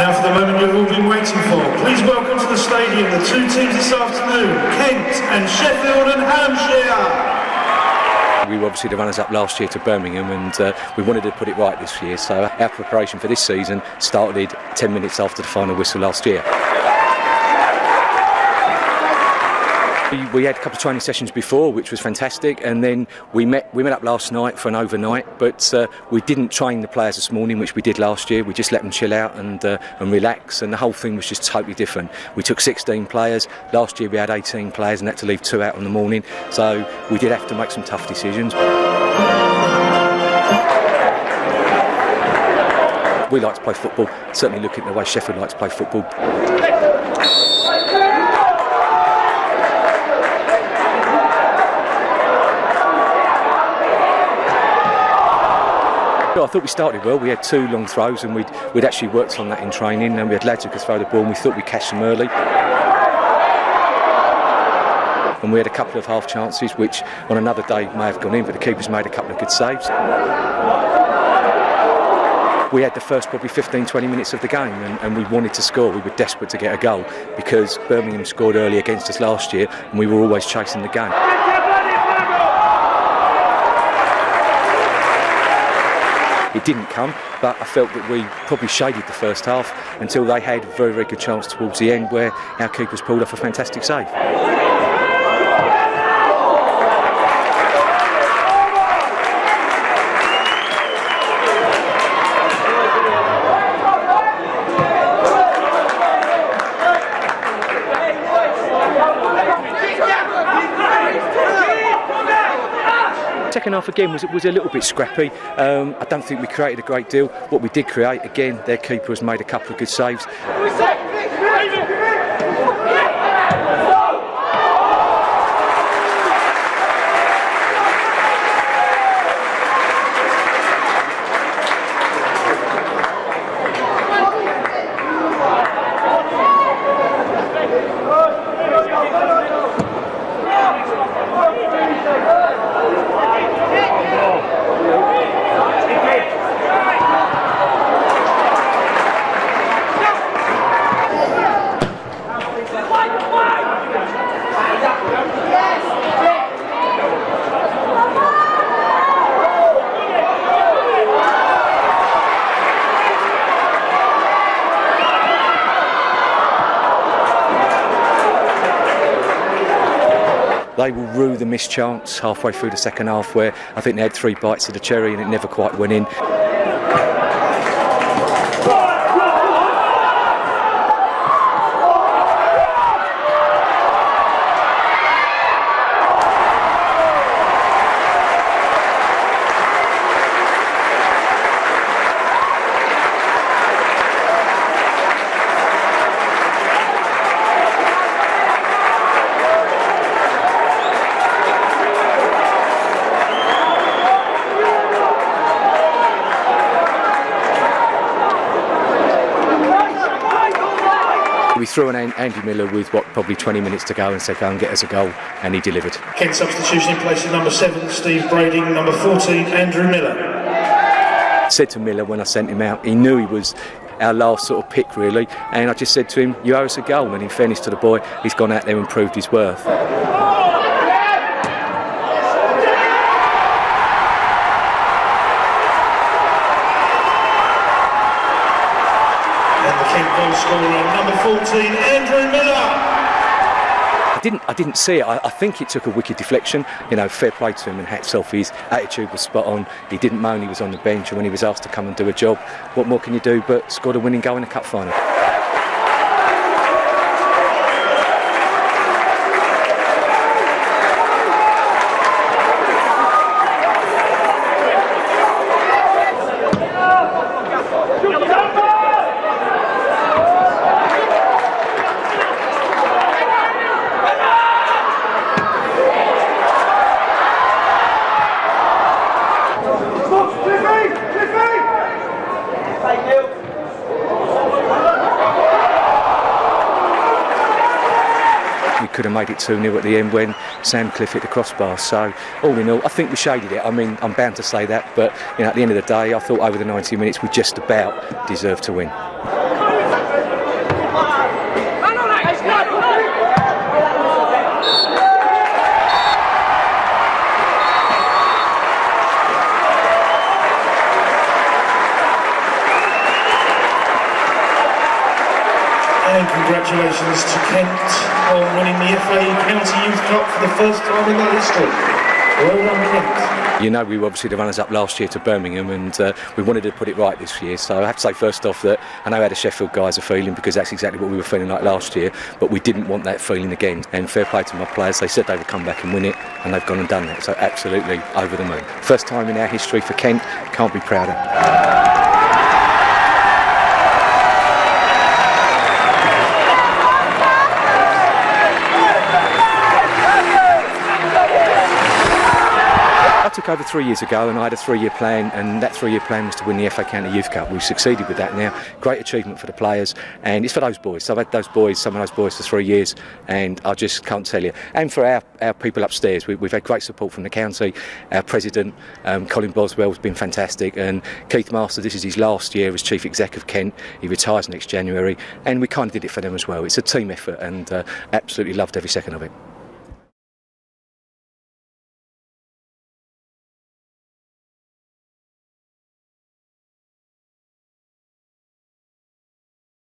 Now for the moment you've all been waiting for. Please welcome to the stadium the two teams this afternoon, Kent and Sheffield and Hallamshire. We were obviously the runners-up last year to Birmingham, and we wanted to put it right this year, so our preparation for this season started 10 minutes after the final whistle last year. We had a couple of training sessions before, which was fantastic, and then we met up last night for an overnight, but we didn't train the players this morning, which we did last year. We just let them chill out and relax, and the whole thing was just totally different. We took 16 players. Last year we had 18 players and had to leave 2 out in the morning, so we did have to make some tough decisions. We like to play football, certainly looking at the way Sheffield likes to play football. I thought we started well. We had 2 long throws, and we'd actually worked on that in training, and we had lads who could throw the ball, and we thought we'd catch them early. And we had a couple of half chances which on another day may have gone in, but the keepers made a couple of good saves. We had the first probably 15-20 minutes of the game, and we wanted to score. We were desperate to get a goal because Birmingham scored early against us last year, and we were always chasing the game. It didn't come, but I felt that we probably shaded the first half until they had a very, very good chance towards the end where our keepers pulled off a fantastic save. Second half again was a little bit scrappy. I don't think we created a great deal. What we did create, again, their keeper has made a couple of good saves. They will rue the missed chance halfway through the second half where I think they had 3 bites of the cherry and it never quite went in. We threw an Andrew Miller with what probably 20 minutes to go and said go and get us a goal, and he delivered. Kent substitution in place of number 7 Steve Braden, number 14 Andrew Miller. I said to Miller when I sent him out, he knew he was our last sort of pick really, and I just said to him, you owe us a goal, and in fairness to the boy, he's gone out there and proved his worth. Number 14, Andrew Miller. I didn't see it. I think it took a wicked deflection. You know, fair play to him and hats off. His attitude was spot on. He didn't moan. He was on the bench, and when he was asked to come and do a job, what more can you do but score a winning goal in a cup final? Could have made it 2-0 at the end when Sam Cliff hit the crossbar. So all in all, I think we shaded it. I mean, I'm bound to say that, but you know, at the end of the day, I thought over the 90 minutes we just about deserved to win. congratulations to Kent on winning the FA County Youth Cup for the first time in their history. Well done, Kent. You know, we were obviously the runners-up last year to Birmingham, and we wanted to put it right this year. So I have to say first off that I know how the Sheffield guys are feeling, because that's exactly what we were feeling like last year, but we didn't want that feeling again. And fair play to my players, they said they would come back and win it, and they've gone and done that. So absolutely over the moon. First time in our history for Kent, can't be prouder. I took over 3 years ago, and I had a three-year plan, and that three-year plan was to win the FA County Youth Cup. We've succeeded with that now. Great achievement for the players, and it's for those boys. So I've had those boys, some of those boys for 3 years, and I just can't tell you. And for our people upstairs, we've had great support from the county. Our president, Colin Boswell, has been fantastic, and Keith Master, this is his last year as Chief Exec of Kent. He retires next January, and we kind of did it for them as well. It's a team effort, and absolutely loved every second of it.